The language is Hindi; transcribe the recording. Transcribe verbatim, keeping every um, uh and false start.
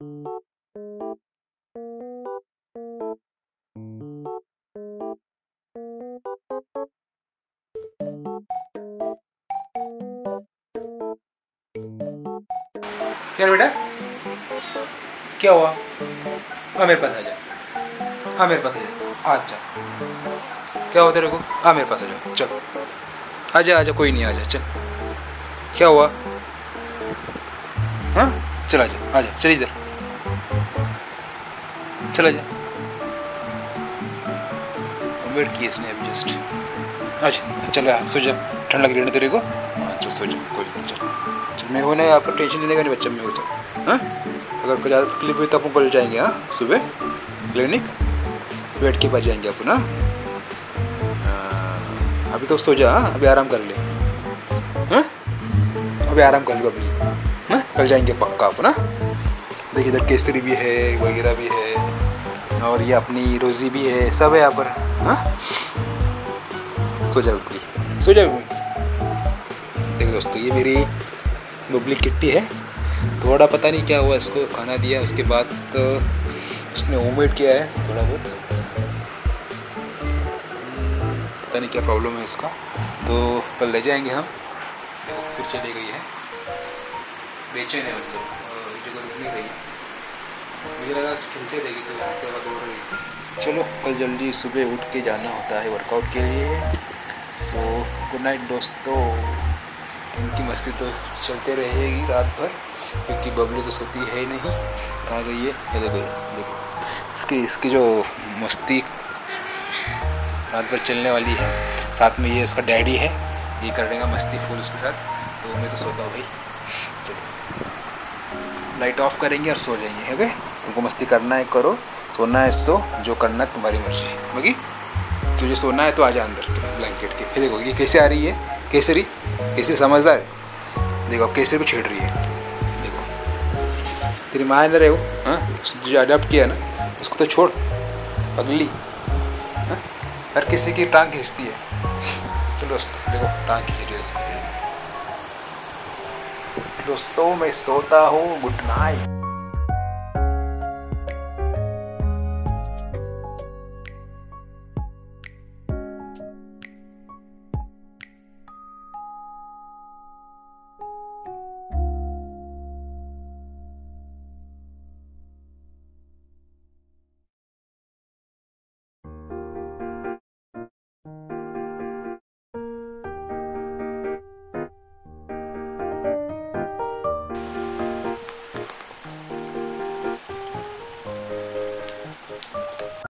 यार बेटा क्या हुआ? आ मेरे पास आ जाओ, हाँ मेरे पास आ जाओ। अच्छा क्या हुआ तेरे को? आ मेरे पास आ जाओ, चलो आ जा आ जा, कोई नहीं आ जा, चल क्या हुआ? हाँ चल आ जा आ जा, चल इधर चल आ जा। वेट किया इसने अभी जस्ट। अच्छा चल आ, सो जा, ठंड लग रही है ना तेरे को? हाँ चल सो जा, कोई नहीं चल चल। मैं होने आपका टेंशन लेने का नहीं बच्चा, मैं हो जाऊँ। हाँ अगर कोई ज़्यादा तकलीफ हुई तो अपन कल जाएंगे, हाँ सुबह क्लिनिक वेट के पास जाएंगे अपन। हाँ अभी तो सो जा, अभी आराम कर ले। हाँ अभी आराम कर लो अभी, हाँ कल जाएंगे पक्का अपन। हाँ देख इधर केसरी भी है वगैरह भी है, और ये अपनी रोज़ी भी है, सब है यहाँ पर। हाँ सो जा बबली, सो जा बबली। देखो दोस्तों ये मेरी बबली किट्टी है, थोड़ा पता नहीं क्या हुआ इसको, खाना दिया उसके बाद तो उसने वोमिट किया है थोड़ा बहुत, पता नहीं क्या प्रॉब्लम है इसका, तो कल ले जाएंगे हम। तो फिर चली गई है, बेचैन है मतलब, जगह रुक नहीं रही है, मुझे लगा खिलते रहेगी तो यहाँ से दौड़ रही थी। चलो कल जल्दी सुबह उठ के जाना होता है वर्कआउट के लिए। सो गुड नाइट दोस्तों। इनकी मस्ती तो चलते रहेगी रात भर, क्योंकि बबली तो सोती है ही नहीं। कहाँ गई है ये देखो, देखो इसकी इसकी जो मस्ती रात भर चलने वाली है। साथ में ये उसका डैडी है, ये कर देगा मस्ती फुल उसके साथ। तो मैं तो सोता हूँ भाई, चलो लाइट ऑफ करेंगे और सो जाएंगे। ओके तुमको मस्ती करना है करो, सोना है सो, जो करना है तुम्हारी मर्जी। बाकी तुझे सोना है तो आ जा अंदर ब्लैंकेट के। ये देखो ये कैसे आ रही है केसरी, केसरी समझदार देखो अब केसरी को छेड़ रही है। देखो तेरी माँ अंदर है वो, हाँ जो अडॉप्ट किया ना उसको तो छोड़ पगली। हाँ हर किसी की टांग खींचती है। चलो दोस्तों देखो टांग खींच रही है। दोस्तों मैं सोता हूँ, गुड नाइट।